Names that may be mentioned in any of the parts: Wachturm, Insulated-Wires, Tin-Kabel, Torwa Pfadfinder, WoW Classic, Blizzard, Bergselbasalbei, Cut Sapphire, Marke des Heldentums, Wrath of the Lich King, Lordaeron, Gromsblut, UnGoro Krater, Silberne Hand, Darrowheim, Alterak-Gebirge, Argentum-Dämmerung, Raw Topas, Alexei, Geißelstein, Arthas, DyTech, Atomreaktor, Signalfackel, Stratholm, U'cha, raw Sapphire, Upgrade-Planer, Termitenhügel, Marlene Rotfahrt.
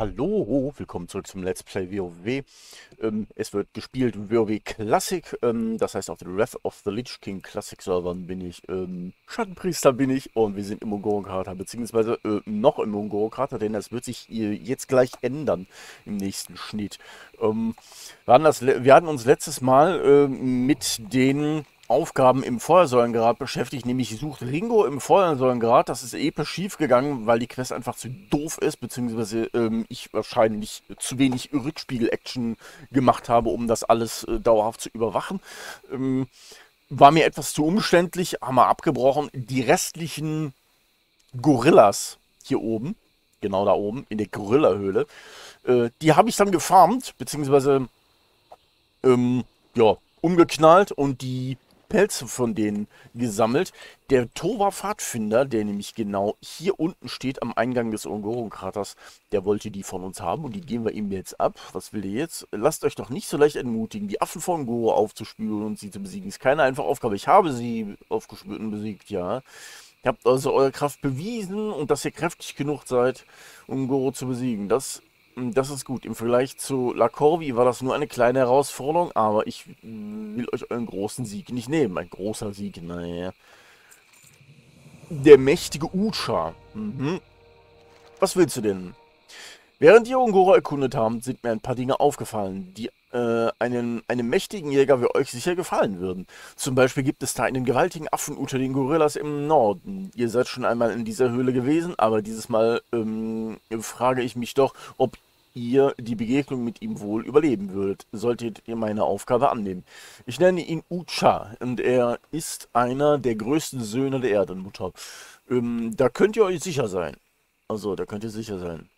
Hallo, willkommen zurück zum Let's Play WoW. Es wird gespielt WoW Classic, das heißt auf den Wrath of the Lich King Classic Servern bin ich, Schattenpriester bin ich und wir sind im Ungoro-Krater, beziehungsweise noch im Ungoro-Krater, denn das wird sich jetzt gleich ändern im nächsten Schnitt. Wir hatten uns letztes Mal mit den Aufgaben im Feuersäulengrad beschäftigt, nämlich sucht Ringo im Feuersäulengrad. Das ist episch schief gegangen, weil die Quest einfach zu doof ist, beziehungsweise ich wahrscheinlich zu wenig Rückspiegel-Action gemacht habe, um das alles dauerhaft zu überwachen. War mir etwas zu umständlich, haben wir abgebrochen. Die restlichen Gorillas hier oben, genau da oben, in der Gorilla-Höhle, die habe ich dann gefarmt, beziehungsweise ja, umgeknallt und die Pelze von denen gesammelt. Der Torwa Pfadfinder, der nämlich genau hier unten steht am Eingang des Ongoro-Kraters, der wollte die von uns haben und die geben wir ihm jetzt ab. Was will der jetzt? Lasst euch doch nicht so leicht entmutigen, die Affen von Ongoro aufzuspüren und sie zu besiegen. Ist keine einfache Aufgabe. Ich habe sie aufgespürt und besiegt, ja. Ihr habt also eure Kraft bewiesen und dass ihr kräftig genug seid, Ongoro zu besiegen. Das ist gut. Im Vergleich zu Lar'Korwi war das nur eine kleine Herausforderung, aber ich will euch euren großen Sieg nicht nehmen. Ein großer Sieg, naja. Der mächtige U'cha. Mhm. Was willst du denn? Während die Ungoro erkundet haben, sind mir ein paar Dinge aufgefallen, die einem mächtigen Jäger wie euch sicher gefallen würden. Zum Beispiel gibt es da einen gewaltigen Affen unter den Gorillas im Norden. Ihr seid schon einmal in dieser Höhle gewesen, aber dieses Mal frage ich mich doch, ob ihr die Begegnung mit ihm wohl überleben würdet, solltet ihr meine Aufgabe annehmen. Ich nenne ihn U'cha und er ist einer der größten Söhne der Erdenmutter. Da könnt ihr euch sicher sein. Also, da könnt ihr sicher sein.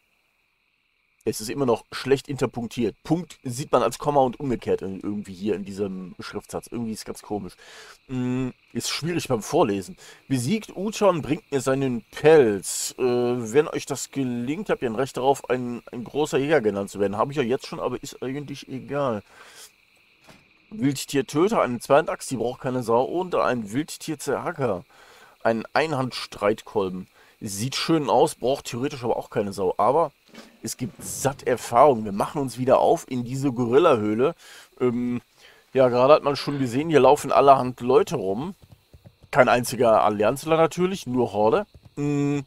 Es ist immer noch schlecht interpunktiert. Punkt sieht man als Komma und umgekehrt irgendwie hier in diesem Schriftsatz. Irgendwie ist ganz komisch. Ist schwierig beim Vorlesen. Besiegt U'cha und bringt mir seinen Pelz. Wenn euch das gelingt, habt ihr ein Recht darauf, ein großer Jäger genannt zu werden. Habe ich ja jetzt schon, aber ist eigentlich egal. Wildtiertöter, eine Zweihandachs, die braucht keine Sau. Und ein Wildtierzerhacker. Ein Einhandstreitkolben. Sieht schön aus, braucht theoretisch aber auch keine Sau. Aber es gibt satt Erfahrung. Wir machen uns wieder auf in diese Gorilla-Höhle. Ja, gerade hat man schon gesehen, hier laufen allerhand Leute rum. Kein einziger Allianzler natürlich, nur Horde. Irgendwie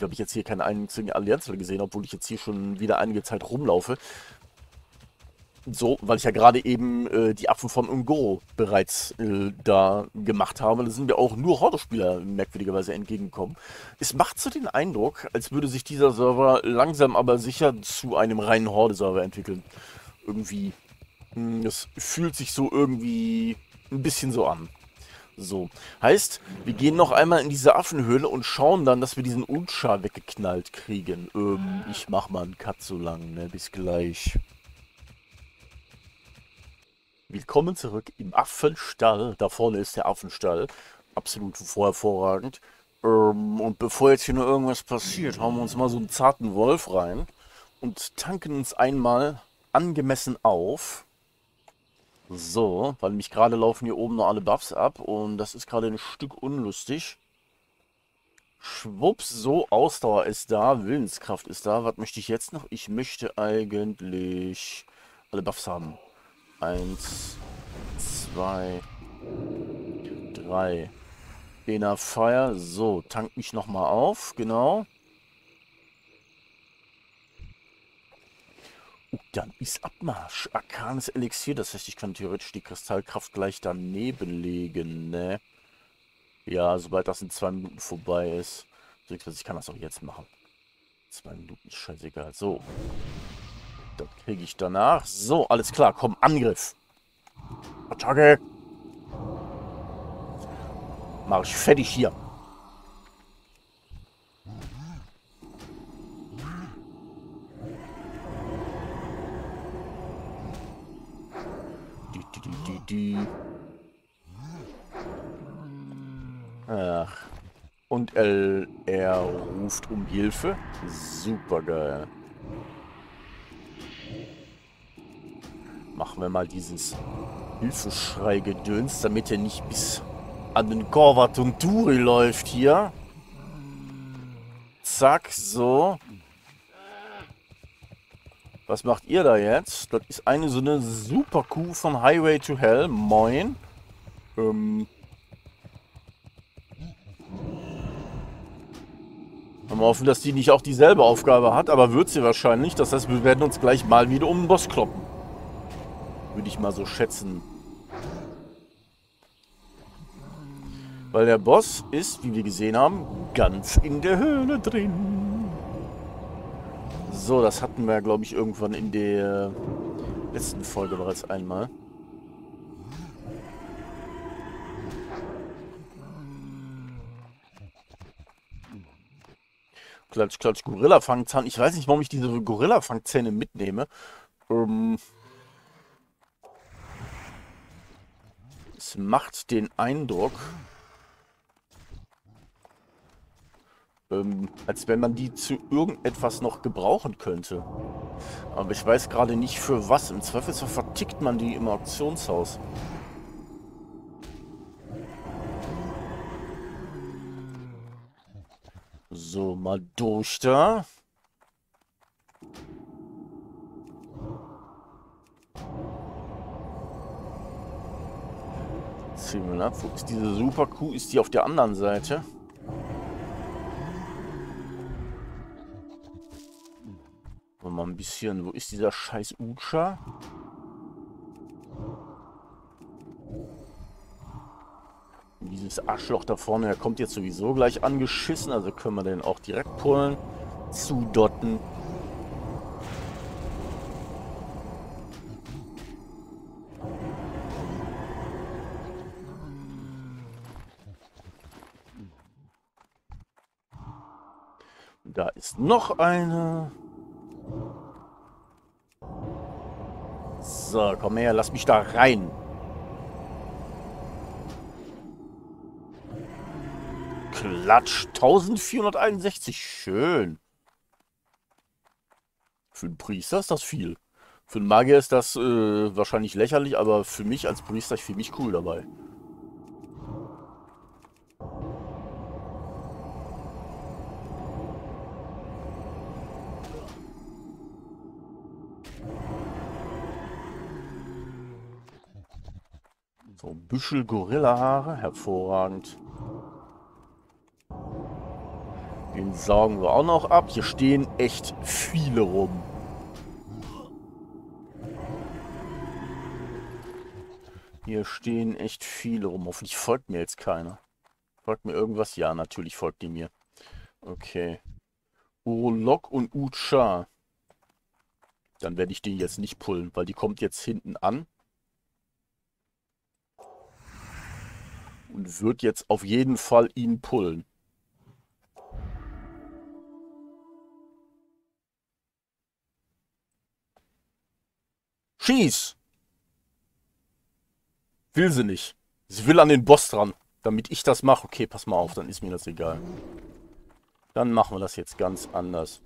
habe ich jetzt hier keinen einzigen Allianzler gesehen, obwohl ich jetzt hier schon wieder einige Zeit rumlaufe. So, weil ich ja gerade eben die Affen von Ungoro bereits da gemacht habe. Da sind wir auch nur Horde-Spieler merkwürdigerweise entgegengekommen. Es macht so den Eindruck, als würde sich dieser Server langsam aber sicher zu einem reinen Horde-Server entwickeln. Irgendwie. Das fühlt sich so irgendwie ein bisschen so an. So, heißt, wir gehen noch einmal in diese Affenhöhle und schauen dann, dass wir diesen U'cha weggeknallt kriegen. Ich mach mal einen Cut so lang, ne? Bis gleich. Willkommen zurück im Affenstall. Da vorne ist der Affenstall. Absolut hervorragend. Und bevor jetzt hier nur irgendwas passiert, hauen wir uns mal so einen zarten Wolf rein und tanken uns einmal angemessen auf. So, weil mich gerade laufen hier oben noch alle Buffs ab und das ist gerade ein Stück unlustig. Schwupps, so, Ausdauer ist da, Willenskraft ist da. Was möchte ich jetzt noch? Ich möchte eigentlich alle Buffs haben. 1, 2, 3. Inner Fire. So, tank mich nochmal auf. Genau. Dann ist Abmarsch. Arkanes Elixier. Das heißt, ich kann theoretisch die Kristallkraft gleich daneben legen, ne? Ja, sobald das in 2 Minuten vorbei ist. Ich kann das auch jetzt machen. 2 Minuten ist scheißegal. So. Das kriege ich danach. So, alles klar. Komm, Angriff. Attacke. Mach ich fertig hier. Ach. Und er ruft um Hilfe. Super geil. Machen wir mal dieses Hilfeschrei-Gedöns, damit er nicht bis an den Korvatunturi läuft hier. Zack, so. Was macht ihr da jetzt? Das ist eine so eine super Kuh von Highway to Hell. Moin. Mal hoffen, dass die nicht auch dieselbe Aufgabe hat, aber wird sie wahrscheinlich. Das heißt, wir werden uns gleich mal wieder um den Boss kloppen. Würde ich mal so schätzen. Weil der Boss ist, wie wir gesehen haben, ganz in der Höhle drin. So, das hatten wir, glaube ich, irgendwann in der letzten Folge bereits einmal. Klatsch, klatsch, Gorilla-Fangzahn. Ich weiß nicht, warum ich diese Gorilla-Fangzähne mitnehme. Es macht den Eindruck, als wenn man die zu irgendetwas noch gebrauchen könnte. Aber ich weiß gerade nicht für was. Im Zweifelsfall vertickt man die im Auktionshaus. So, mal durch da. Ziehen wir ab. Wo ist diese Super-Kuh? Ist die auf der anderen Seite? Mal ein bisschen. Wo ist dieser scheiß U'cha? Dieses Arschloch da vorne, der kommt jetzt sowieso gleich angeschissen, also können wir den auch direkt pullen, zudotten. Da ist noch eine. So, komm her, lass mich da rein. Klatsch, 1461, schön. Für einen Priester ist das viel. Für einen Magier ist das wahrscheinlich lächerlich, aber für mich als Priester, ich fühle mich cool dabei. So, Büschel Gorillahaare, hervorragend. Den saugen wir auch noch ab. Hier stehen echt viele rum. Hoffentlich folgt mir jetzt keiner. Folgt mir irgendwas? Ja, natürlich folgt die mir. Okay. Urolog und U'cha. Dann werde ich den jetzt nicht pullen, weil die kommt jetzt hinten an. Und wird jetzt auf jeden Fall ihn pullen. Schieß! Will sie nicht. Sie will an den Boss dran, damit ich das mache. Okay, pass mal auf, dann ist mir das egal. Dann machen wir das jetzt ganz anders.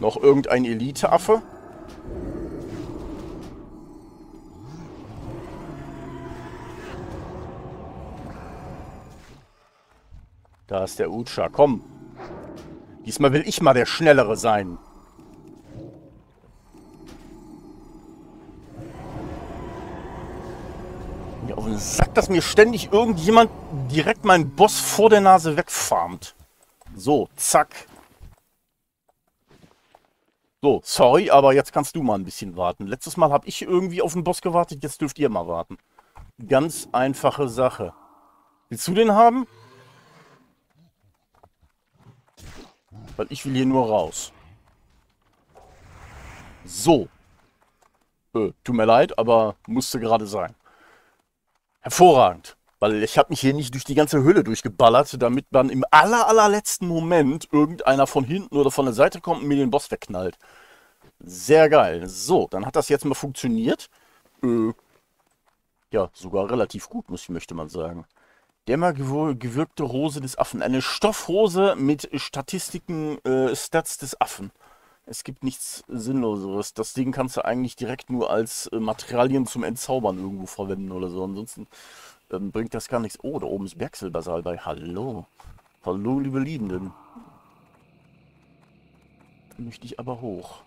Noch irgendein Elite-Affe? Da ist der U'cha. Komm. Diesmal will ich mal der Schnellere sein. Ja, auf den Sack, dass mir ständig irgendjemand direkt meinen Boss vor der Nase wegfarmt. So, zack. So, sorry, aber jetzt kannst du mal ein bisschen warten. Letztes Mal habe ich irgendwie auf den Boss gewartet, jetzt dürft ihr mal warten. Ganz einfache Sache. Willst du den haben? Weil ich will hier nur raus. So. Tut mir leid, aber musste gerade sein. Hervorragend. Weil ich habe mich hier nicht durch die ganze Höhle durchgeballert, damit man im allerletzten Moment irgendeiner von hinten oder von der Seite kommt und mir den Boss wegknallt. Sehr geil. So, dann hat das jetzt mal funktioniert. Ja, sogar relativ gut, möchte man sagen. Dämmergewirkte Rose des Affen. Eine Stoffrose mit Statistiken, Stats des Affen. Es gibt nichts Sinnloseres. Das Ding kannst du eigentlich direkt nur als Materialien zum Entzaubern irgendwo verwenden oder so. Ansonsten bringt das gar nichts. Oh, da oben ist Bergselbasalbei. Hallo. Hallo, liebe Liebenden. Da möchte ich aber hoch.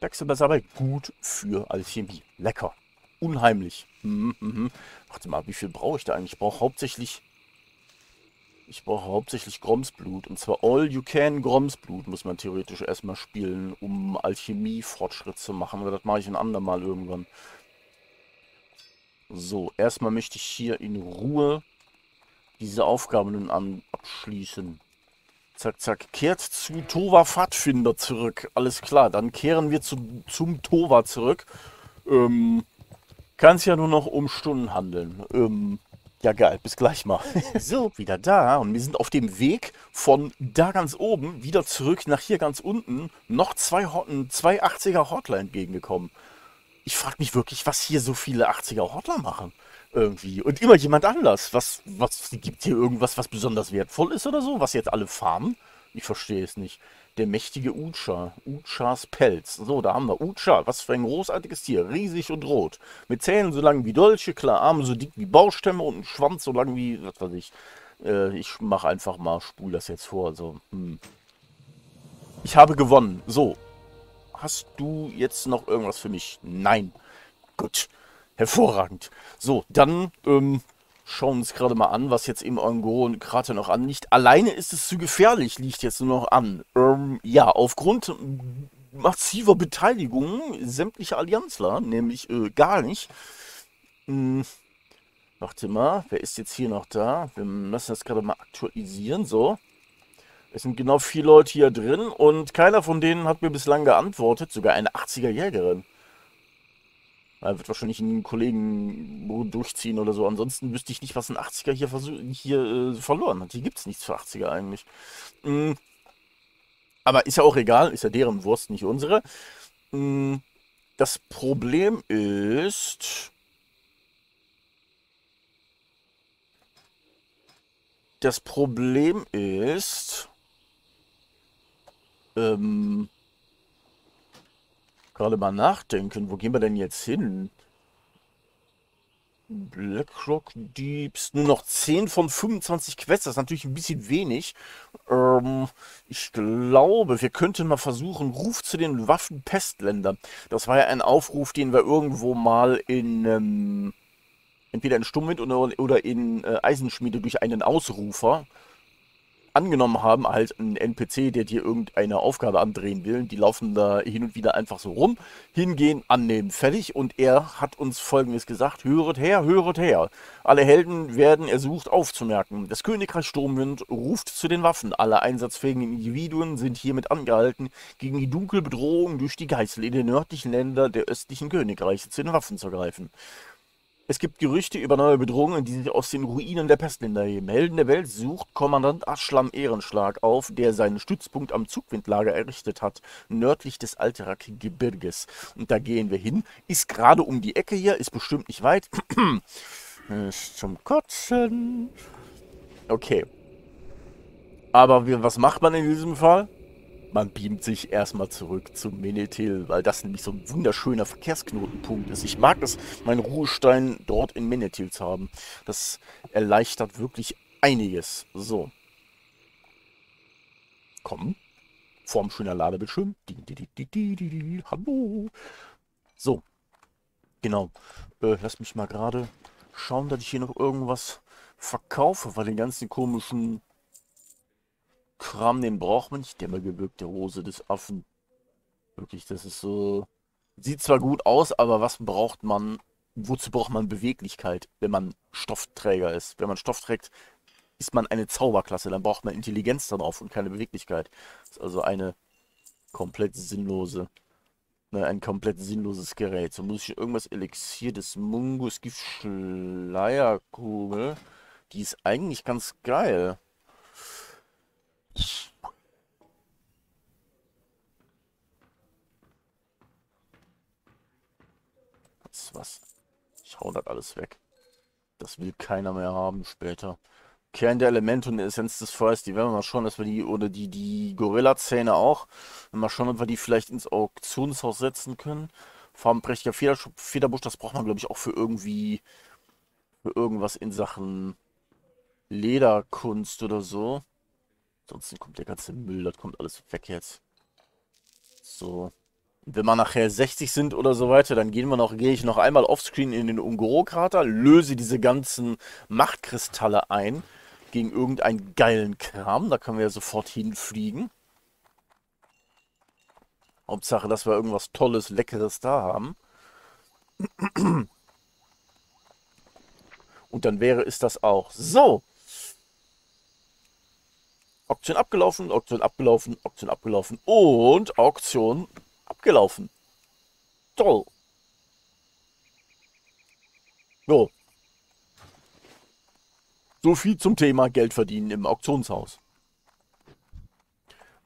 Bergselbasalbei gut für Alchemie. Lecker. Unheimlich. Warte mal, wie viel brauche ich da eigentlich? Ich brauche hauptsächlich... Gromsblut. Und zwar All-You-Can-Gromsblut muss man theoretisch erstmal spielen, um Alchemie-Fortschritt zu machen. Aber das mache ich ein andermal irgendwann. So, erstmal möchte ich hier in Ruhe diese Aufgaben nun abschließen. Zack, zack. Kehrt zu Torwa Pfadfinder zurück. Alles klar, dann kehren wir zum Torwa zurück. Kann es ja nur noch um Stunden handeln. Ja, geil, bis gleich mal. So, wieder da und wir sind auf dem Weg von da ganz oben wieder zurück nach hier ganz unten noch zwei 80er Hortler entgegengekommen. Ich frage mich wirklich, was hier so viele 80er Hortler machen. Irgendwie. Und immer jemand anders. Was gibt hier irgendwas, was besonders wertvoll ist oder so? Was jetzt alle farmen? Ich verstehe es nicht. Der mächtige U'cha. U'chas Pelz. So, da haben wir U'cha. Was für ein großartiges Tier. Riesig und rot. Mit Zähnen so lang wie Dolche, klar, Arme so dick wie Baustämme und ein Schwanz so lang wie, was weiß ich. Ich mache einfach mal, spule das jetzt vor. So. Ich habe gewonnen. So. Hast du jetzt noch irgendwas für mich? Nein. Gut. Hervorragend. So, dann, schauen uns gerade mal an, was jetzt im Ongoro-Krater noch anliegt. Alleine ist es zu gefährlich, liegt jetzt nur noch an. Ja, aufgrund massiver Beteiligung sämtlicher Allianzler, nämlich gar nicht. Warte mal, wer ist jetzt hier noch da? Wir müssen das gerade mal aktualisieren, so. Es sind genau 4 Leute hier drin und keiner von denen hat mir bislang geantwortet, sogar eine 80er-Jägerin. Er wird wahrscheinlich einen Kollegen durchziehen oder so. Ansonsten wüsste ich nicht, was ein 80er hier verloren hat. Hier gibt es nichts für 80er eigentlich. Aber ist ja auch egal. Ist ja deren Wurst, nicht unsere. Das Problem ist... Gerade mal nachdenken, wo gehen wir denn jetzt hin? Blackrock Deeps, nur noch 10 von 25 Quests, das ist natürlich ein bisschen wenig. Ich glaube, wir könnten mal versuchen, Ruf zu den Waffen Pestländer. Das war ja ein Aufruf, den wir irgendwo mal in, entweder in Sturmwind oder in Eisenschmiede durch einen Ausrufer angenommen haben, halt ein NPC, der dir irgendeine Aufgabe andrehen will. Die laufen da hin und wieder einfach so rum. Hingehen, annehmen, fertig. Und er hat uns Folgendes gesagt. Höret her, höret her. Alle Helden werden ersucht aufzumerken. Das Königreich Sturmwind ruft zu den Waffen. Alle einsatzfähigen Individuen sind hiermit angehalten, gegen die dunkle Bedrohung durch die Geißel in den nördlichen Ländern der östlichen Königreiche zu den Waffen zu greifen. Es gibt Gerüchte über neue Bedrohungen, die sich aus den Ruinen der Pestländer erheben. Helden der Welt sucht Kommandant Aschlam Ehrenschlag auf, der seinen Stützpunkt am Zugwindlager errichtet hat, nördlich des Alterak-Gebirges. Und da gehen wir hin. Ist gerade um die Ecke hier, ist bestimmt nicht weit. Ist zum Kotzen. Okay. Aber was macht man in diesem Fall? Man beamt sich erstmal zurück zum Menethil, weil das nämlich so ein wunderschöner Verkehrsknotenpunkt ist. Ich mag es, meinen Ruhestein dort in Menethil zu haben. Das erleichtert wirklich einiges. So. Komm. Vorm schöner Ladebildschirm. Hallo. So. Genau. Lass mich mal gerade schauen, dass ich hier noch irgendwas verkaufe, weil den ganzen komischen... Kram, den braucht man nicht. Dämmergewirkte Rose des Affen. Wirklich, das ist so... Sieht zwar gut aus, aber was braucht man... Wozu braucht man Beweglichkeit, wenn man Stoffträger ist? Wenn man Stoff trägt, ist man eine Zauberklasse. Dann braucht man Intelligenz darauf und keine Beweglichkeit. Das ist also eine komplett sinnlose... ein komplett sinnloses Gerät. So muss ich irgendwas... Elixier des Mungus gibt Schleierkugel. Die ist eigentlich ganz geil. Was? Ich hau das alles weg. Das will keiner mehr haben später. Kern der Elemente und der Essenz des Feuers, die werden wir mal schauen, dass wir die, oder die Gorilla-Zähne auch, mal schauen, ob wir die vielleicht ins Auktionshaus setzen können. Farbenprächtiger Federbusch, das braucht man, glaube ich, auch für irgendwie, für irgendwas in Sachen Lederkunst oder so. Ansonsten kommt der ganze Müll, das kommt alles weg jetzt. So. Wenn wir nachher 60 sind oder so weiter, dann gehe ich noch einmal offscreen in den Ungoro-Krater, löse diese ganzen Machtkristalle ein gegen irgendeinen geilen Kram. Da können wir ja sofort hinfliegen. Hauptsache, dass wir irgendwas Tolles, Leckeres da haben. Und dann wäre es das auch. So. Auktion abgelaufen, Auktion abgelaufen, Auktion abgelaufen und Auktion abgelaufen. Toll. So. So viel zum Thema Geld verdienen im Auktionshaus.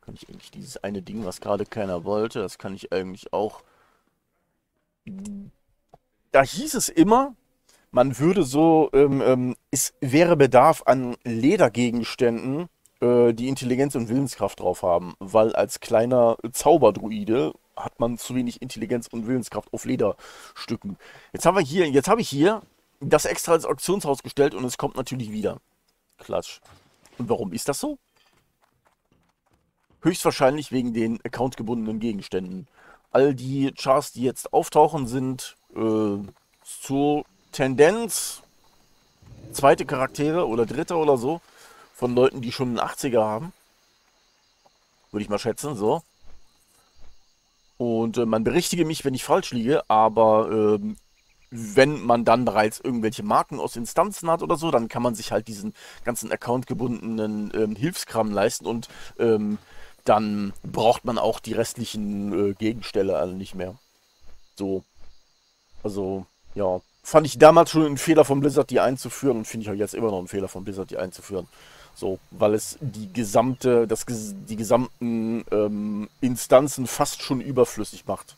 Kann ich eigentlich dieses eine Ding, was gerade keiner wollte, das kann ich eigentlich auch... Da hieß es immer, man würde so... es wäre Bedarf an Ledergegenständen, die Intelligenz und Willenskraft drauf haben, weil als kleiner Zauberdruide hat man zu wenig Intelligenz und Willenskraft auf Lederstücken. Jetzt habe ich hier das extra als Auktionshaus gestellt und es kommt natürlich wieder. Klatsch. Und warum ist das so? Höchstwahrscheinlich wegen den accountgebundenen Gegenständen. All die Chars, die jetzt auftauchen, sind zur Tendenz zweite Charaktere oder dritte oder so. Von Leuten, die schon einen 80er haben. Würde ich mal schätzen, so. Und man berichtige mich, wenn ich falsch liege, aber wenn man dann bereits irgendwelche Marken aus Instanzen hat oder so, dann kann man sich halt diesen ganzen accountgebundenen Hilfskram leisten und dann braucht man auch die restlichen Gegenstände alle nicht mehr. So. Also, ja. Fand ich damals schon einen Fehler von Blizzard, die einzuführen, und finde ich auch jetzt immer noch einen Fehler von Blizzard, die einzuführen. So, weil es die gesamten Instanzen fast schon überflüssig macht.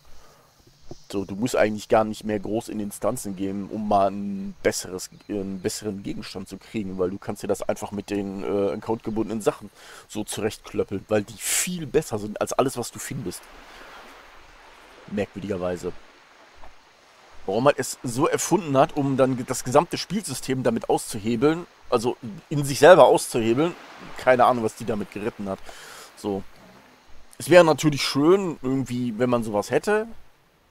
So, du musst eigentlich gar nicht mehr groß in Instanzen gehen, um mal einen besseren Gegenstand zu kriegen, weil du kannst dir das einfach mit den accountgebundenen Sachen so zurechtklöppeln, weil die viel besser sind als alles, was du findest. Merkwürdigerweise. Warum man es so erfunden hat, um dann das gesamte Spielsystem damit auszuhebeln, also in sich selber auszuhebeln. Keine Ahnung, was die damit geritten hat. So. Es wäre natürlich schön, irgendwie, wenn man sowas hätte.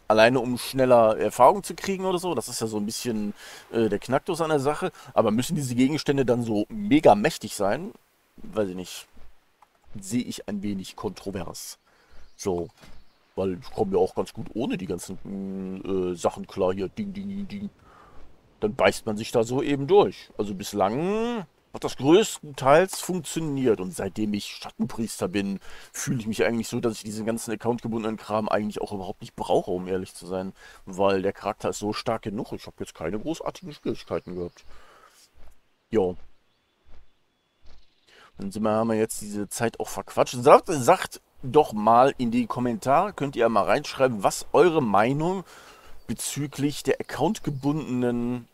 Alleine, um schneller Erfahrung zu kriegen oder so. Das ist ja so ein bisschen der Knacktus an der Sache. Aber müssen diese Gegenstände dann so mega mächtig sein? Weiß ich nicht. Sehe ich ein wenig kontrovers. So. Weil ich komme ja auch ganz gut ohne die ganzen Sachen klar hier. Ding, ding, ding. Dann beißt man sich da so eben durch. Also bislang hat das größtenteils funktioniert. Und seitdem ich Schattenpriester bin, fühle ich mich eigentlich so, dass ich diesen ganzen accountgebundenen Kram eigentlich auch überhaupt nicht brauche, um ehrlich zu sein. Weil der Charakter ist so stark genug. Ich habe jetzt keine großartigen Schwierigkeiten gehabt. Jo. Dann haben wir jetzt diese Zeit auch verquatscht. Sagt doch mal in die Kommentare, könnt ihr mal reinschreiben, was eure Meinung bezüglich der accountgebundenen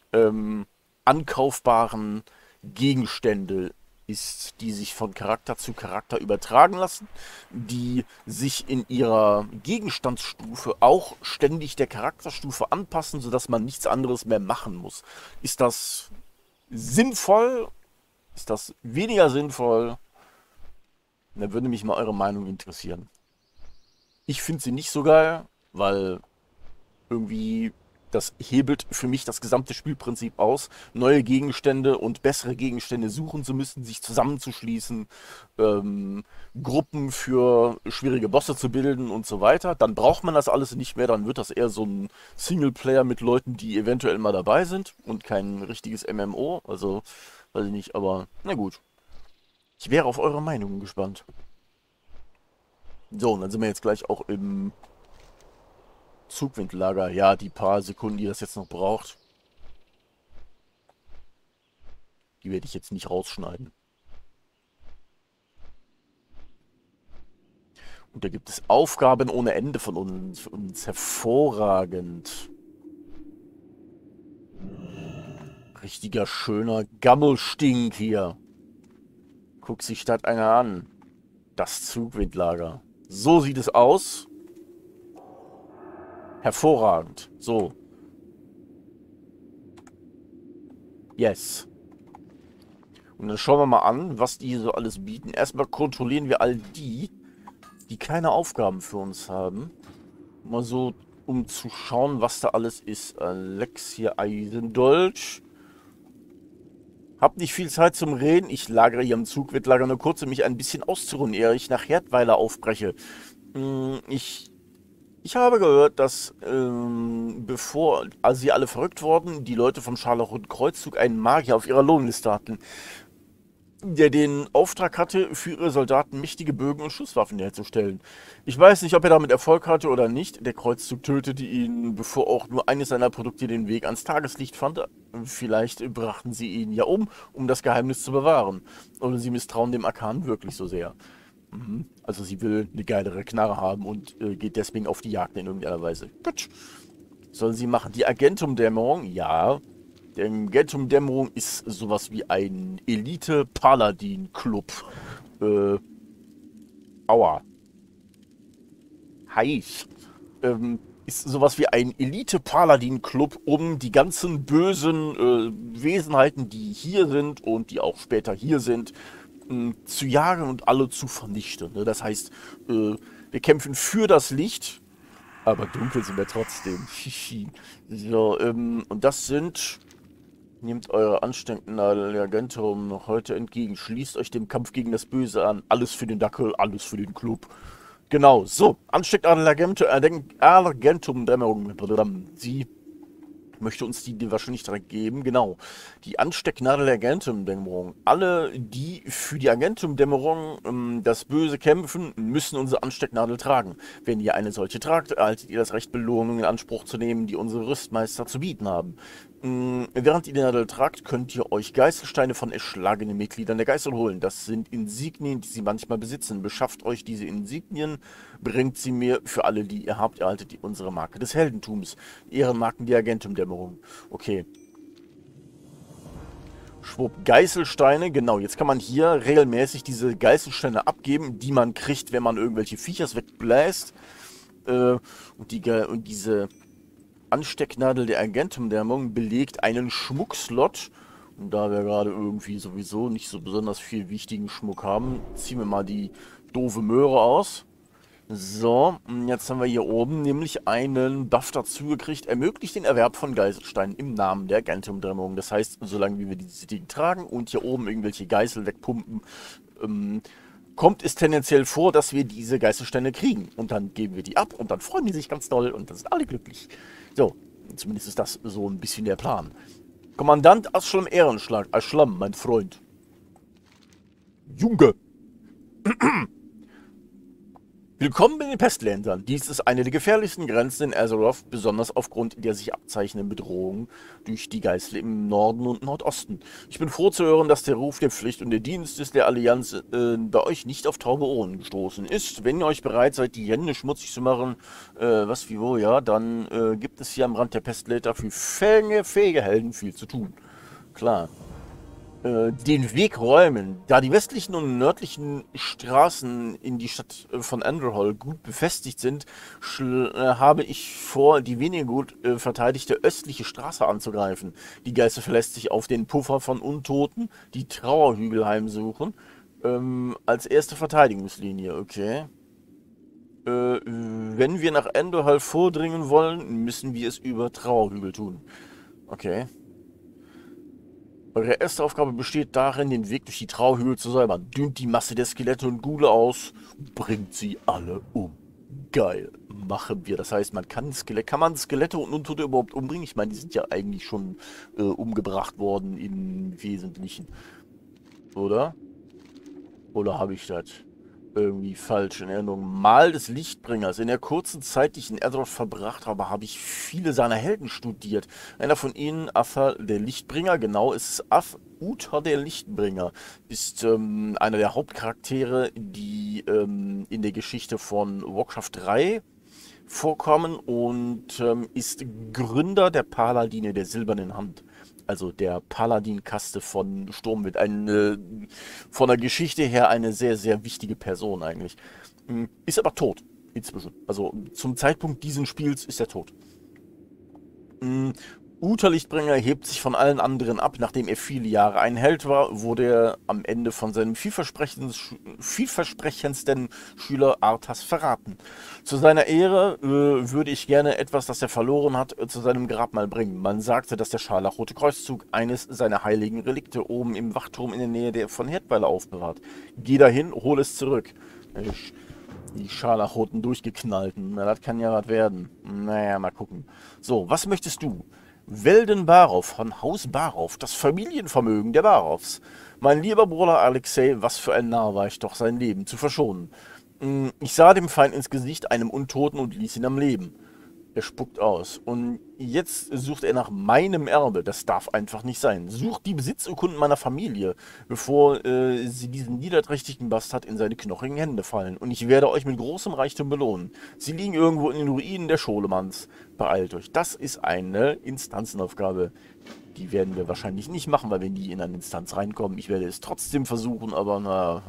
ankaufbaren Gegenstände ist, die sich von Charakter zu Charakter übertragen lassen, die sich in ihrer Gegenstandsstufe auch ständig der Charakterstufe anpassen, sodass man nichts anderes mehr machen muss. Ist das sinnvoll? Ist das weniger sinnvoll? Da würde mich mal eure Meinung interessieren. Ich finde sie nicht so geil, weil irgendwie das hebelt für mich das gesamte Spielprinzip aus. Neue Gegenstände und bessere Gegenstände suchen zu müssen, sich zusammenzuschließen, Gruppen für schwierige Bosse zu bilden und so weiter. Dann braucht man das alles nicht mehr, dann wird das eher so ein Singleplayer mit Leuten, die eventuell mal dabei sind und kein richtiges MMO. Also, weiß ich nicht, aber na gut. Ich wäre auf eure Meinung gespannt. So, und dann sind wir jetzt gleich auch im Zugwindlager. Ja, die paar Sekunden, die das jetzt noch braucht, die werde ich jetzt nicht rausschneiden. Und da gibt es Aufgaben ohne Ende von uns hervorragend. Richtiger schöner Gammelstink hier. Guckt sich das einer an. Das Zugwindlager. So sieht es aus. Hervorragend. So. Yes. Und dann schauen wir mal an, was die so alles bieten. Erstmal kontrollieren wir all die, die keine Aufgaben für uns haben. Mal so, um zu schauen, was da alles ist. Alex hier, Eisendolch. Hab nicht viel Zeit zum Reden. Ich lagere hier im Zugwindlager nur kurz, um mich ein bisschen auszuruhen, ehe ich nach Herdweiler aufbreche. Ich habe gehört, dass bevor sie alle verrückt wurden, die Leute vom Scharlachroten Kreuzzug einen Magier auf ihrer Lohnliste hatten, der den Auftrag hatte, für ihre Soldaten mächtige Bögen und Schusswaffen herzustellen. Ich weiß nicht, ob er damit Erfolg hatte oder nicht. Der Kreuzzug tötete ihn, bevor auch nur eines seiner Produkte den Weg ans Tageslicht fand. Vielleicht brachten sie ihn ja um das Geheimnis zu bewahren. Oder sie misstrauen dem Arkan wirklich so sehr. Also sie will eine geilere Knarre haben und geht deswegen auf die Jagd in irgendeiner Weise. Gut. Sollen sie machen. Die Argentum-Dämmerung? Ja. Die Argentum-Dämmerung ist sowas wie ein Elite-Paladin-Club. Aua. Heiß. Ist sowas wie ein Elite-Paladin-Club, um die ganzen bösen Wesenheiten, die hier sind und die auch später hier sind, zu jagen und alle zu vernichten. Das heißt, wir kämpfen für das Licht, aber dunkel sind wir trotzdem. So, und das sind... Nehmt eure ansteckenden Argentum noch heute entgegen. Schließt euch dem Kampf gegen das Böse an. Alles für den Dackel, alles für den Club. Genau, so. Ansteckt Argentum-Dämmerung. Sie möchte uns die wahrscheinlich direkt geben. Genau. Die Anstecknadel der Argentum-Dämmerung. Alle, die für die Argentum-Dämmerung das Böse kämpfen, müssen unsere Anstecknadel tragen. Wenn ihr eine solche tragt, erhaltet ihr das Recht, Belohnungen in Anspruch zu nehmen, die unsere Rüstmeister zu bieten haben. Während ihr die Nadel tragt, könnt ihr euch Geißelsteine von erschlagenen Mitgliedern der Geißel holen. Das sind Insignien, die sie manchmal besitzen. Beschafft euch diese Insignien, bringt sie mir für alle, die ihr habt. Erhaltet ihr unsere Marke des Heldentums. Ehrenmarken der Argentum-Dämmerung. Okay. Schwupp, Geißelsteine, genau, jetzt kann man hier regelmäßig diese Geißelsteine abgeben, die man kriegt, wenn man irgendwelche Viechers wegbläst. Und diese... Anstecknadel der Argentum-Dämmerung belegt einen Schmuckslot. Und da wir gerade irgendwie sowieso nicht so besonders viel wichtigen Schmuck haben, ziehen wir mal die doofe Möhre aus. So, und jetzt haben wir hier oben nämlich einen Buff dazu gekriegt. Ermöglicht den Erwerb von Geißelsteinen im Namen der Argentum-Dämmerung. Das heißt, solange wir diese Dinge tragen und hier oben irgendwelche Geißel wegpumpen, kommt es tendenziell vor, dass wir diese Geißelsteine kriegen. Und dann geben wir die ab und dann freuen die sich ganz doll und dann sind alle glücklich. So, zumindest ist das so ein bisschen der Plan. Kommandant Aschlam Ehrenschlag. Aschlam, mein Freund. Junge. Willkommen in den Pestländern. Dies ist eine der gefährlichsten Grenzen in Azeroth, besonders aufgrund der sich abzeichnenden Bedrohung durch die Geißel im Norden und Nordosten. Ich bin froh zu hören, dass der Ruf der Pflicht und der Dienst ist der Allianz bei euch nicht auf taube Ohren gestoßen ist. Wenn ihr euch bereit seid, die Hände schmutzig zu machen, was wie wo, ja, dann gibt es hier am Rand der Pestländer für fähige Helden viel zu tun. Klar. Den Weg räumen. Da die westlichen und nördlichen Straßen in die Stadt von Andorhal gut befestigt sind, habe ich vor, die weniger gut verteidigte östliche Straße anzugreifen. Die Geißel verlässt sich auf den Puffer von Untoten, die Trauerhügel heimsuchen, als erste Verteidigungslinie. Okay. Wenn wir nach Andorhal vordringen wollen, müssen wir es über Trauerhügel tun. Okay. Eure erste Aufgabe besteht darin, den Weg durch die Trauhöhle zu säubern. Dünnt die Masse der Skelette und Ghule aus, bringt sie alle um. Geil, machen wir. Das heißt, man kann man Skelette und Untote überhaupt umbringen? Ich meine, die sind ja eigentlich schon umgebracht worden im Wesentlichen. Oder? Oder habe ich das irgendwie falsch in Erinnerung? Mal des Lichtbringers. In der kurzen Zeit, die ich in Azeroth verbracht habe, habe ich viele seiner Helden studiert. Einer von ihnen, Uther der Lichtbringer, genau, ist Uther der Lichtbringer, ist einer der Hauptcharaktere, die in der Geschichte von Warcraft 3 vorkommen und ist Gründer der Paladine der Silbernen Hand. also der Paladin-Kaste von Sturmwind. Von der Geschichte her eine sehr, sehr wichtige Person eigentlich. Ist aber tot inzwischen. Also zum Zeitpunkt dieses Spiels ist er tot. Uther Lichtbringer hebt sich von allen anderen ab. Nachdem er viele Jahre ein Held war, wurde er am Ende von seinem vielversprechendsten Schüler Arthas verraten. Zu seiner Ehre würde ich gerne etwas, das er verloren hat, zu seinem Grabmal bringen. Man sagte, dass der Scharlachrote Kreuzzug eines seiner heiligen Relikte oben im Wachturm in der Nähe von Herdweiler aufbewahrt. Geh dahin, hol es zurück. Die Scharlachroten durchgeknallten. Na, das kann ja was werden. Naja, mal gucken. So, was möchtest du? Welden Barov von Haus Barov, das Familienvermögen der Barovs. Mein lieber Bruder Alexei, was für ein Narr war ich doch, sein Leben zu verschonen. Ich sah dem Feind ins Gesicht, einem Untoten, und ließ ihn am Leben. Er spuckt aus. Und jetzt sucht er nach meinem Erbe. Das darf einfach nicht sein. Sucht die Besitzurkunden meiner Familie, bevor sie diesen niederträchtigen Bastard in seine knochigen Hände fallen. Und ich werde euch mit großem Reichtum belohnen. Sie liegen irgendwo in den Ruinen der Scholemanns. Beeilt euch. Das ist eine Instanzenaufgabe. Die werden wir wahrscheinlich nicht machen, weil wir nie in eine Instanz reinkommen. Ich werde es trotzdem versuchen, aber na,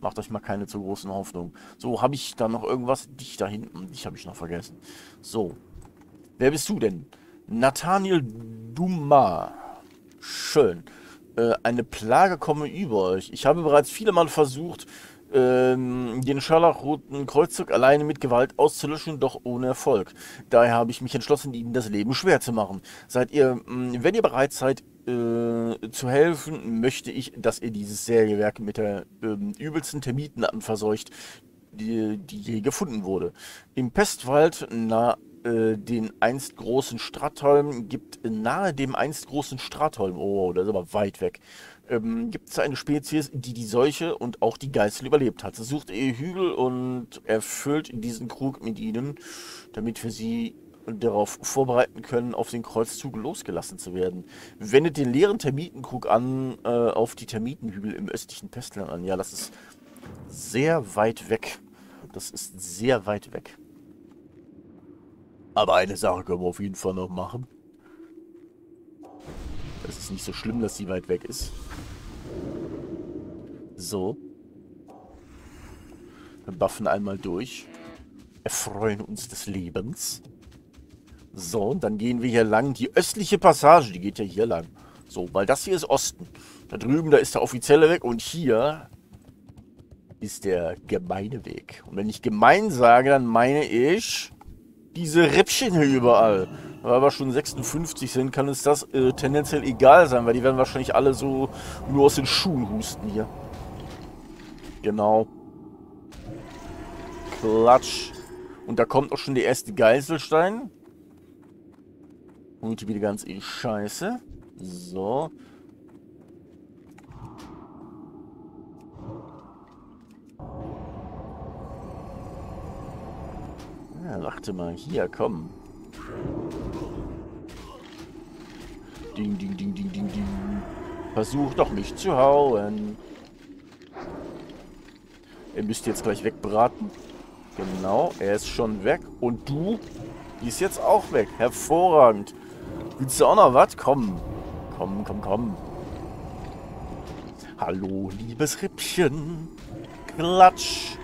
macht euch mal keine zu großen Hoffnungen. So, habe ich da noch irgendwas? Dich da hinten, dich habe ich noch vergessen. So, wer bist du denn? Nathaniel Dumas. Schön. Eine Plage komme über euch. Ich habe bereits viele Mal versucht, den Scharlachroten Kreuzzug alleine mit Gewalt auszulöschen, doch ohne Erfolg. Daher habe ich mich entschlossen, ihnen das Leben schwer zu machen. Wenn ihr bereit seid, zu helfen, möchte ich, dass ihr dieses Sägewerk mit der übelsten Termitenarten verseucht, die je gefunden wurde. Im Pestwald nahe den einst großen Stratholm oh, das ist aber weit weg, gibt es eine Spezies, die die Seuche und auch die Geißel überlebt hat. Sie sucht ihr Hügel und erfüllt diesen Krug mit ihnen, damit wir sie darauf vorbereiten können, auf den Kreuzzug losgelassen zu werden. Wendet den leeren Termitenkrug an, auf die Termitenhügel im östlichen Pestland an. Ja, das ist sehr weit weg. Das ist sehr weit weg. Aber eine Sache können wir auf jeden Fall noch machen. Es ist nicht so schlimm, dass sie weit weg ist. So. Wir buffen einmal durch. Erfreuen uns des Lebens. So, und dann gehen wir hier lang. Die östliche Passage, die geht ja hier lang. So, weil das hier ist Osten. Da drüben, da ist der offizielle Weg. Und hier ist der gemeine Weg. Und wenn ich gemein sage, dann meine ich diese Rippchen hier überall. Weil wir schon 56 sind, kann uns das tendenziell egal sein, weil die werden wahrscheinlich alle so nur aus den Schuhen husten hier. Genau. Klatsch. Und da kommt auch schon der erste Geißelstein. Und wieder ganz eh Scheiße. So. Ja, warte mal. Hier, komm. Ding, ding, ding, ding, ding, ding. Versuch doch mich zu hauen. Er müsste jetzt gleich wegbraten. Genau, er ist schon weg. Und du? Die ist jetzt auch weg. Hervorragend. Willst du auch noch was? Komm. Komm, komm, komm. Hallo, liebes Rippchen. Klatsch.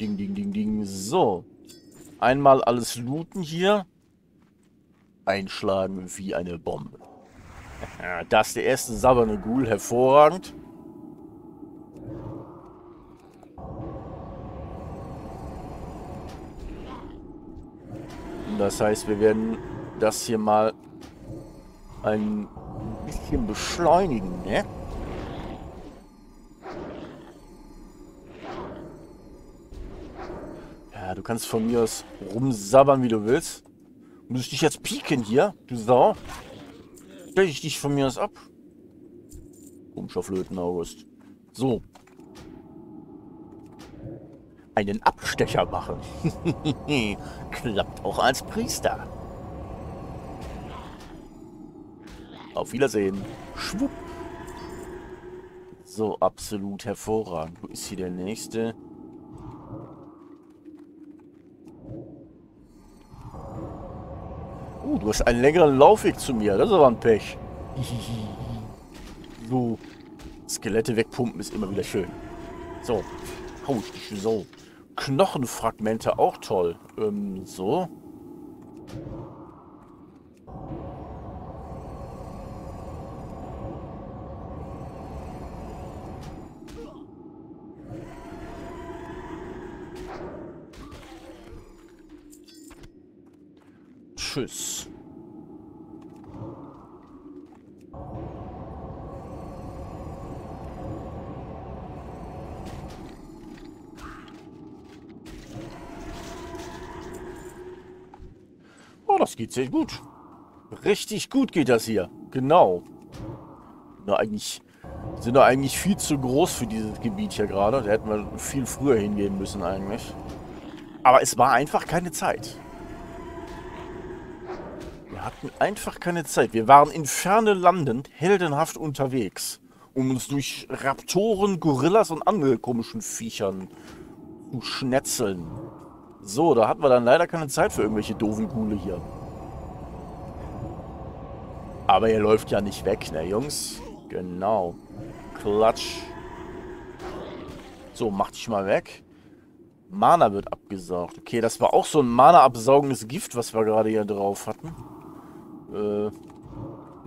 Ding, ding, ding, ding. So. Einmal alles looten hier. Einschlagen wie eine Bombe. Da ist der erste sabberne Ghoul. Hervorragend. Das heißt, wir werden das hier mal ein bisschen beschleunigen, ne? Ja, du kannst von mir aus rumsabbern, wie du willst. Muss ich dich jetzt pieken hier, du Sau? Stell ich dich von mir aus ab. Komischer Flöten-August. So. Einen Abstecher machen. Klappt auch als Priester. Auf Wiedersehen. Schwupp. So, absolut hervorragend. Wo ist hier der nächste? Du hast einen längeren Laufweg zu mir. Das ist aber ein Pech. So. Skelette wegpumpen ist immer wieder schön. So. So. Knochenfragmente auch toll. So. Tschüss. Oh, das geht sehr gut. Richtig gut geht das hier. Genau. Sind da eigentlich viel zu groß für dieses Gebiet hier gerade. Da hätten wir viel früher hingehen müssen eigentlich. Aber es war einfach keine Zeit. Wir hatten einfach keine Zeit. Wir waren in ferne Landen heldenhaft unterwegs, um uns durch Raptoren, Gorillas und andere komischen Viechern zu schnetzeln. So, da hatten wir dann leider keine Zeit für irgendwelche doofen Gule hier. Aber er läuft ja nicht weg, ne Jungs? Genau. Klatsch. So, mach dich mal weg. Mana wird abgesaugt. Okay, das war auch so ein Mana-absaugendes Gift, was wir gerade hier drauf hatten.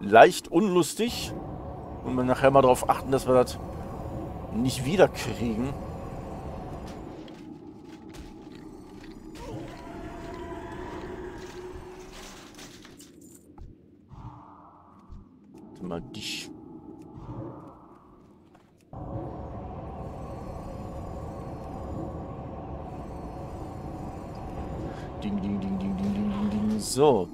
Leicht unlustig. Und wir nachher mal darauf achten, dass wir das nicht wieder kriegen. Warte mal, dich. Ding, ding, ding, ding, ding, ding, ding, ding. So.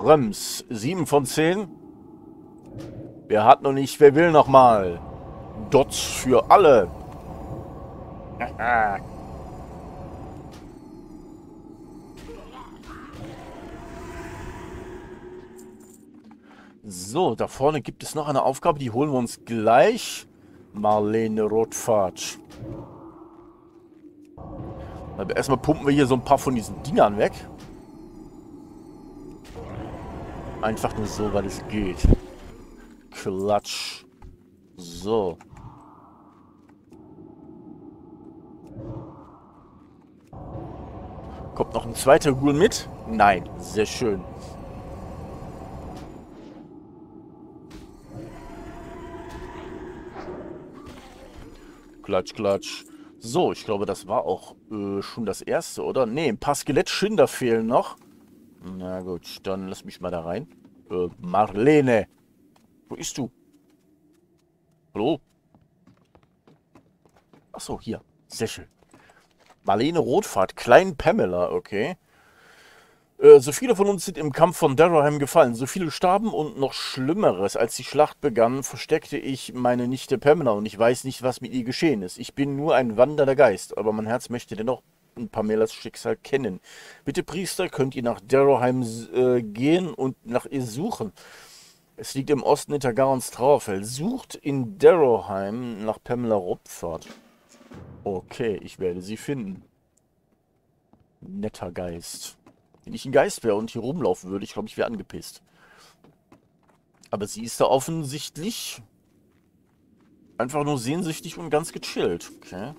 Röms. 7 von 10. Wer hat noch nicht, wer will noch mal? Dots für alle. So, da vorne gibt es noch eine Aufgabe, die holen wir uns gleich. Marlene Rotfahrt. Aber erstmal pumpen wir hier so ein paar von diesen Dingern weg. Einfach nur so, weil es geht. Klatsch. So. Kommt noch ein zweiter Ghoul mit? Nein, sehr schön. Klatsch, klatsch. So, ich glaube, das war auch schon das erste, oder? Ne, ein paar Skelettschinder fehlen noch. Na gut, dann lass mich mal da rein. Marlene. Wo bist du? Hallo? Achso, hier. Sehr schön. Marlene Rotfahrt, Klein Pamela, okay. So viele von uns sind im Kampf von Darrowheim gefallen. So viele starben und noch Schlimmeres. Als die Schlacht begann, versteckte ich meine Nichte Pamela und ich weiß nicht, was mit ihr geschehen ist. Ich bin nur ein wandernder Geist, aber mein Herz möchte dennoch Pamelas Schicksal kennen. Bitte, Priester, könnt ihr nach Darrowheim gehen und nach ihr suchen. Es liegt im Osten hinter Garons Trauerfeld. Sucht in Darrowheim nach Pamela Rotfahrt. Okay, ich werde sie finden. Netter Geist. Wenn ich ein Geist wäre und hier rumlaufen würde, ich glaube, ich wäre angepisst. Aber sie ist da offensichtlich einfach nur sehnsüchtig und ganz gechillt. Okay.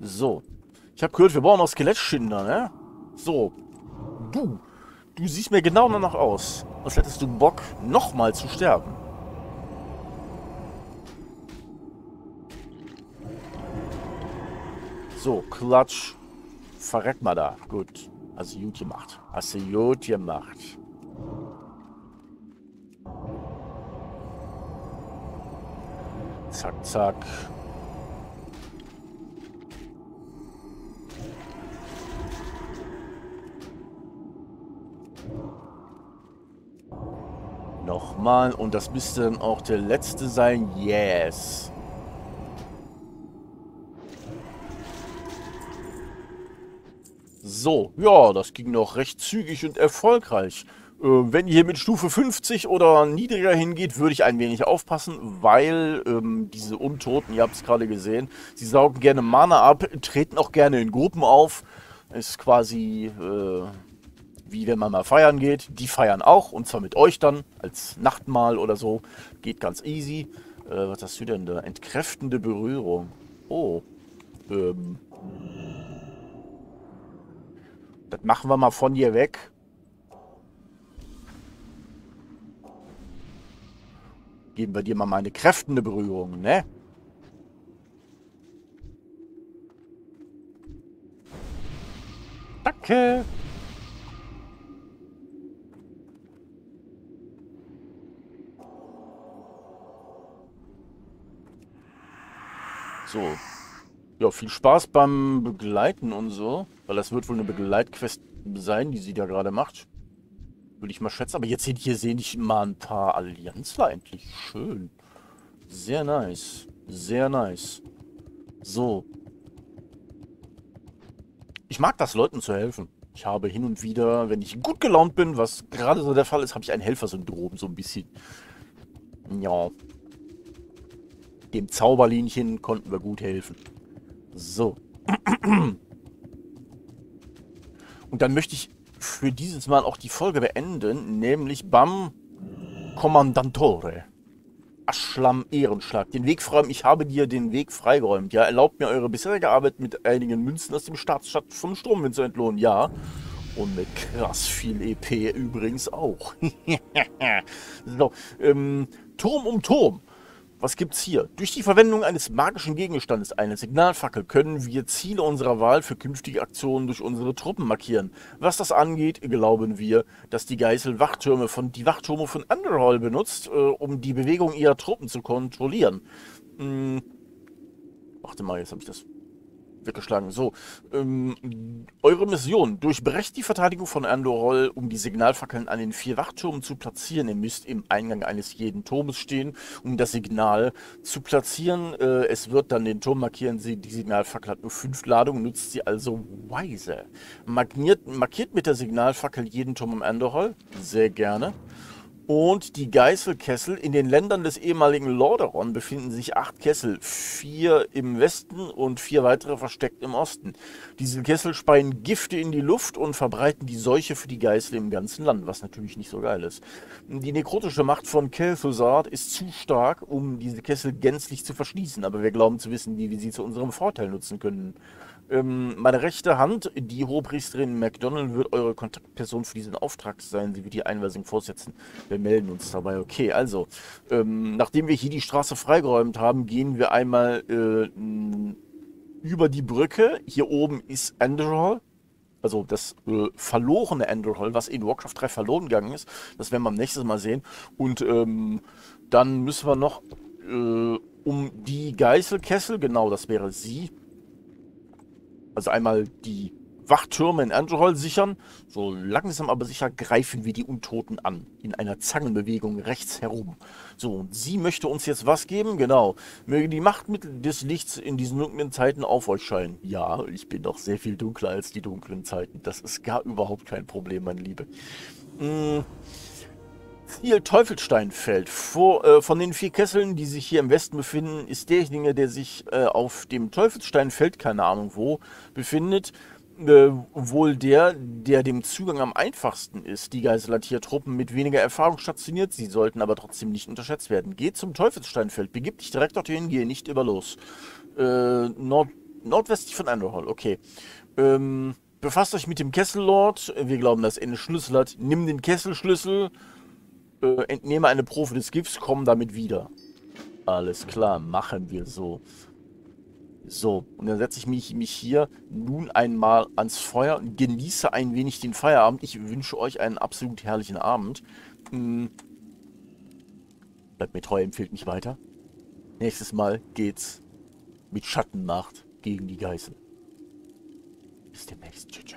So. Ich habe gehört, wir brauchen noch Skelettschinder, ne? So. Du siehst mir genau danach aus. Als hättest du Bock, nochmal zu sterben. So, Klatsch. Verreck mal da. Gut. Hast du gut gemacht. Hast du gut gemacht. Zack, zack. Nochmal. Und das müsste dann auch der letzte sein. Yes. So. Ja, das ging noch recht zügig und erfolgreich. Wenn ihr hier mit Stufe 50 oder niedriger hingeht, würde ich ein wenig aufpassen, weil diese Untoten, ihr habt es gerade gesehen, sie saugen gerne Mana ab, treten auch gerne in Gruppen auf. Ist quasi wie wenn man mal feiern geht. Die feiern auch, und zwar mit euch dann, als Nachtmahl oder so. Geht ganz easy. Was hast du denn da? Entkräftende Berührung. Oh. Das machen wir mal von hier weg. Geben wir dir mal meine kräftende Berührung, ne? Danke. So. Ja, viel Spaß beim Begleiten und so. Weil das wird wohl eine Begleitquest sein, die sie da gerade macht. Würde ich mal schätzen. Aber jetzt hier sehe ich mal ein paar Allianzler endlich. Schön. Sehr nice. Sehr nice. So. Ich mag das, Leuten zu helfen. Ich habe hin und wieder, wenn ich gut gelaunt bin, was gerade so der Fall ist, habe ich ein Helfersyndrom so ein bisschen. Ja. Dem Zauberlinchen konnten wir gut helfen. So. Und dann möchte ich für dieses Mal auch die Folge beenden, nämlich beim Kommandantore Aschlam Ehrenschlag. Den Weg freiräumen. Ich habe dir den Weg freigeräumt. Ja, erlaubt mir, eure bisherige Arbeit mit einigen Münzen aus dem Staatsstadt vom Sturmwind zu entlohnen. Ja. Und mit krass viel EP übrigens auch. So, Turm um Turm. Was gibt's hier? Durch die Verwendung eines magischen Gegenstandes, einer Signalfackel, können wir Ziele unserer Wahl für künftige Aktionen durch unsere Truppen markieren. Was das angeht, glauben wir, dass die Geißel die Wachtürme von Andorhal benutzt, um die Bewegung ihrer Truppen zu kontrollieren. Warte mal, jetzt habe ich das weggeschlagen. So, eure Mission. Durchbrecht die Verteidigung von Andorhal, um die Signalfackeln an den 4 Wachtürmen zu platzieren. Ihr müsst im Eingang eines jeden Turmes stehen, um das Signal zu platzieren. Es wird dann den Turm markieren. Die Signalfackel hat nur 5 Ladungen, nutzt sie also weise. Markiert mit der Signalfackel jeden Turm um Andorhal. Sehr gerne. Und die Geißelkessel. In den Ländern des ehemaligen Lordaeron befinden sich 8 Kessel, 4 im Westen und 4 weitere versteckt im Osten. Diese Kessel speien Gifte in die Luft und verbreiten die Seuche für die Geißel im ganzen Land, was natürlich nicht so geil ist. Die nekrotische Macht von Kel'Thuzad ist zu stark, um diese Kessel gänzlich zu verschließen, aber wir glauben zu wissen, wie wir sie zu unserem Vorteil nutzen können. Meine rechte Hand, die Hohepriesterin MacDonald, wird eure Kontaktperson für diesen Auftrag sein. Sie wird die Einweisung fortsetzen. Wir melden uns dabei. Okay, also, nachdem wir hier die Straße freigeräumt haben, gehen wir einmal über die Brücke. Hier oben ist Andorhal, also das verlorene Andorhal, was in Warcraft 3 verloren gegangen ist. Das werden wir am nächsten Mal sehen. Und dann müssen wir noch um die Geißelkessel, genau, das wäre sie. Also einmal die Wachtürme in Andorhal sichern. So langsam aber sicher greifen wir die Untoten an. In einer Zangenbewegung rechts herum. So, und sie möchte uns jetzt was geben? Genau. Möge die Machtmittel des Lichts in diesen dunklen Zeiten auf euch scheinen. Ja, ich bin doch sehr viel dunkler als die dunklen Zeiten. Das ist gar überhaupt kein Problem, meine Liebe. Ziel Teufelsteinfeld. Von den 4 Kesseln, die sich hier im Westen befinden, ist derjenige, der sich auf dem Teufelsteinfeld, keine Ahnung wo, befindet, wohl der, der dem Zugang am einfachsten ist. Die Geißel hat hier Truppen mit weniger Erfahrung stationiert, sie sollten aber trotzdem nicht unterschätzt werden. Geh zum Teufelsteinfeld, begib dich direkt dorthin, gehe nicht über los. Nordwestlich von Andorhal, okay. Befasst euch mit dem Kessellord, wir glauben, dass er einen Schlüssel hat. Nimm den Kesselschlüssel. Entnehme eine Probe des Gifts, komm damit wieder. Alles klar, machen wir so. So, und dann setze ich mich hier nun einmal ans Feuer und genieße ein wenig den Feierabend. Ich wünsche euch einen absolut herrlichen Abend. Bleibt mir treu, empfiehlt mich weiter. Nächstes Mal geht's mit Schattenmacht gegen die Geißel. Bis demnächst, tschüss.